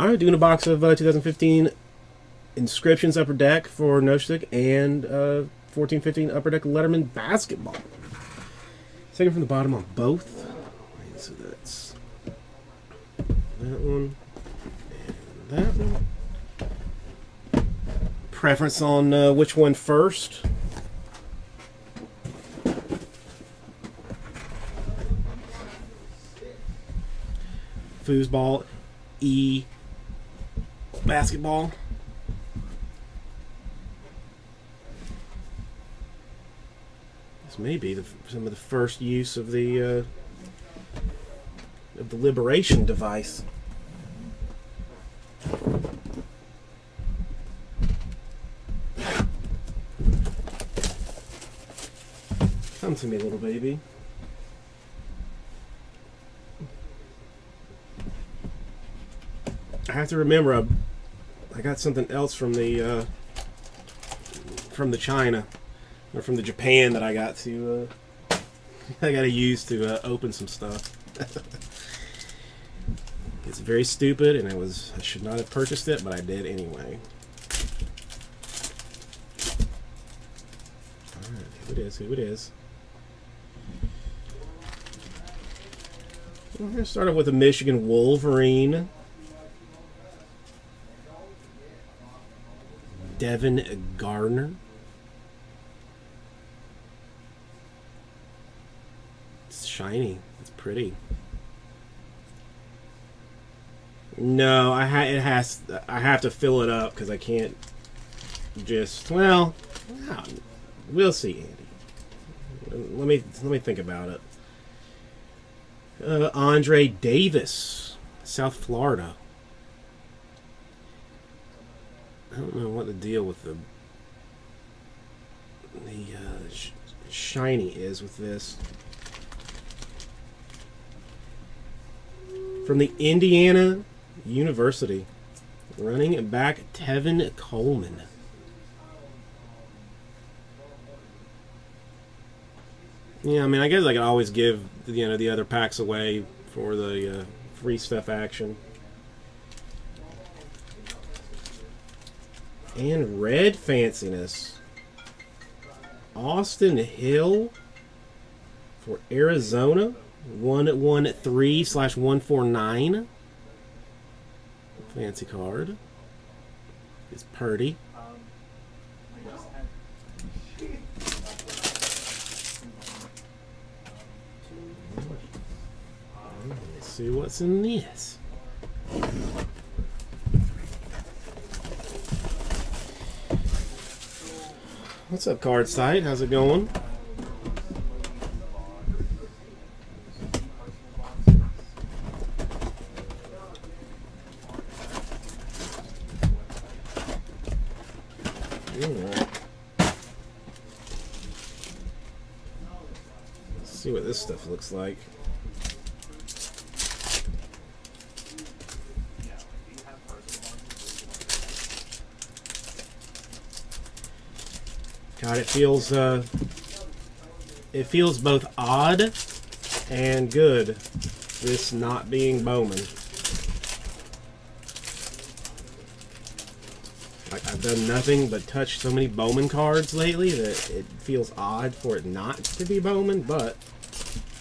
All right, doing a box of 2015 Inscriptions Upper Deck for Noshtik and 14-15 Upper Deck Letterman Basketball. Second from the bottom on both. So that's that one and that one. Preference on which one first? Foosball, E, basketball. This may be some of the first use of the liberation device. Come to me, little baby. I have to remember, I got something else from the China or from the Japan that I got to use to open some stuff. It's very stupid, and I should not have purchased it, but I did anyway. All right, who it is? Who it is? We're gonna start off with a Michigan Wolverine. Devin Garner. It's shiny. It's pretty. No, I have to fill it up because I can't just. Well, we'll see, Andy. Let me think about it. Andre Davis, South Florida. I don't know what the deal with the shiny is with this. From the Indiana University, running back Tevin Coleman. Yeah, I mean, I guess I could always give the other packs away for the free stuff action. And red fanciness. Austin Hill for Arizona. 113/149. Fancy card. It's Purdy. Let's see what's in this. What's up, Card Site? How's it going? Alright. Let's see what this stuff looks like. God, it feels both odd and good, this not being Bowman. Like, I've done nothing but touch so many Bowman cards lately that it feels odd for it not to be Bowman, but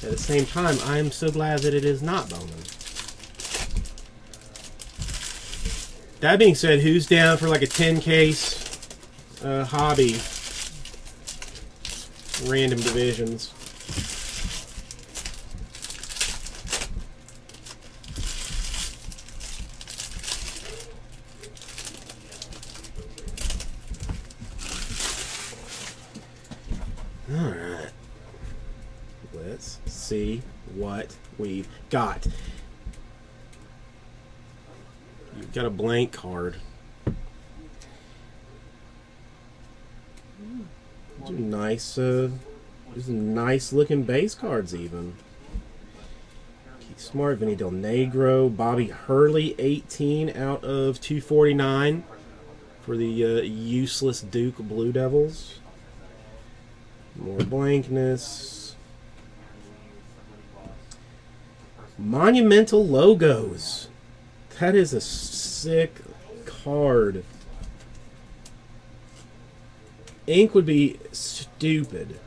at the same time, I am so glad that it is not Bowman. That being said, who's down for like a 10-case hobby? Random divisions. All right. Let's see what we've got. You've got a blank card. Nice, nice looking base cards even. Keith Smart, Vinny Del Negro, Bobby Hurley, 18/249 for the useless Duke Blue Devils. More blankness. Monumental logos. That is a sick card. Ink would be stupid,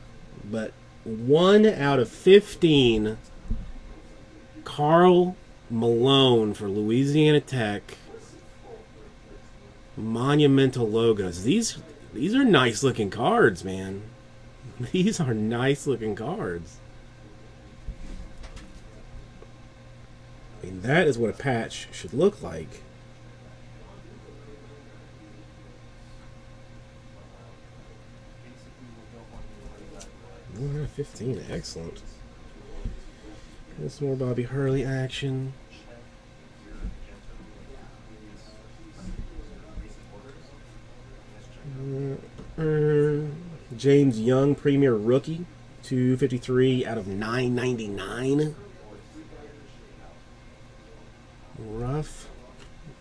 but 1 out of 15, Carl Malone for Louisiana Tech. Monumental logos. These are nice looking cards, man. These are nice looking cards. I mean, that is what a patch should look like. Ooh, 15, excellent. And some more Bobby Hurley action. James Young, Premier Rookie, 253 out of 999. Rough.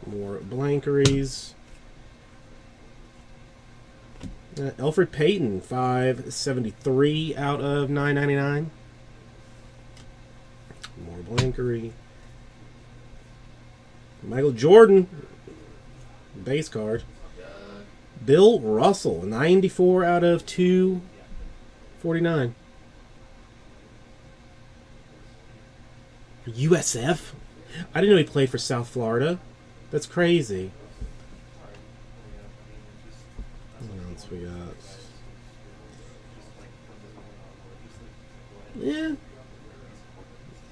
More blankeries. Alfred Payton, 573 out of 999. More blankery. Michael Jordan, base card. Bill Russell, 94 out of 249. USF? I didn't know he played for South Florida. That's crazy. What else we got? Yeah.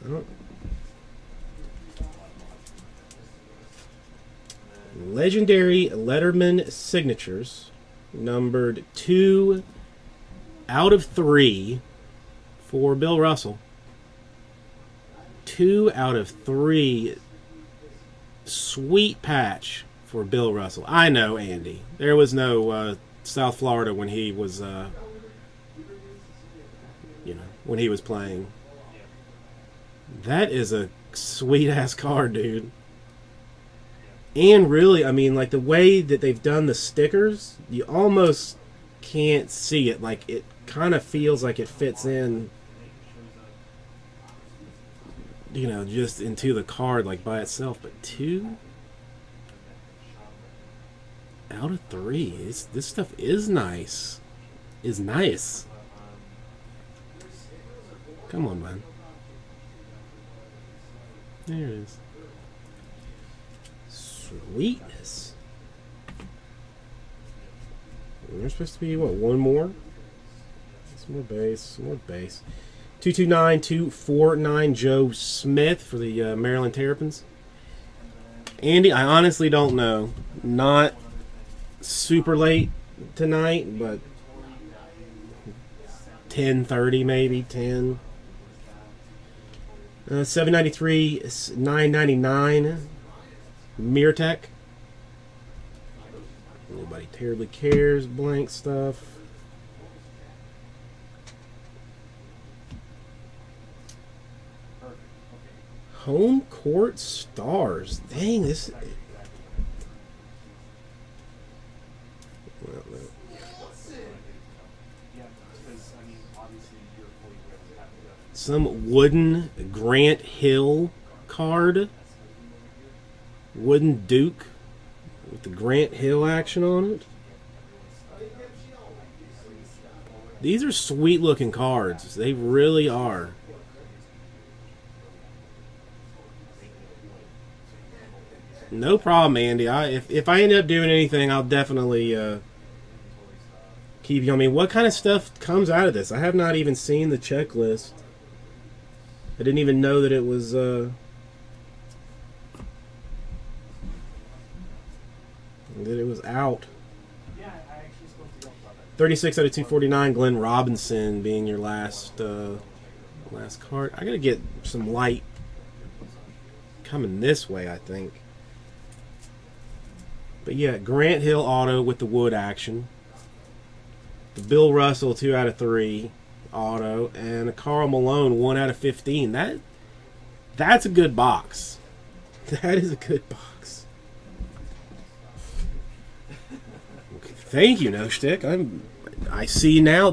Oh. Legendary Letterman signatures, numbered 2 out of 3 for Bill Russell. 2 out of 3, sweet patch for Bill Russell. I know, Andy. There was no South Florida when he was, you know, when he was playing. That is a sweet ass card, dude. And really, I mean, like, the way that they've done the stickers, you almost can't see it. Like, it kind of feels like it fits in, you know, just into the card, like, by itself. But 2 out of 3. This stuff is nice. Is nice. Come on, man. There it is. Sweetness. There's supposed to be, what, one more? Some more base, some more base. 229, 249, Joe Smith for the Maryland Terrapins. Andy, I honestly don't know. Not super late tonight, but 10:30 maybe, 10. 793, 999. Mirtech. Nobody terribly cares. Blank stuff. Home court stars. Dang, this. Well, no. Some wooden Grant Hill card. Wooden Duke with the Grant Hill action on it. These are sweet looking cards. They really are. No problem, Andy. If I end up doing anything, I'll definitely keep you on. I mean, what kind of stuff comes out of this? I have not even seen the checklist. I didn't even know that it was... that it was out. 36 out of 249, Glenn Robinson being your last card. I gotta get some light coming this way, I think. But yeah, Grant Hill auto with the wood action. The Bill Russell 2 out of 3 auto, and a Carl Malone 1 out of 15. That's a good box. That is a good box. Thank you, No Shtick. I see now that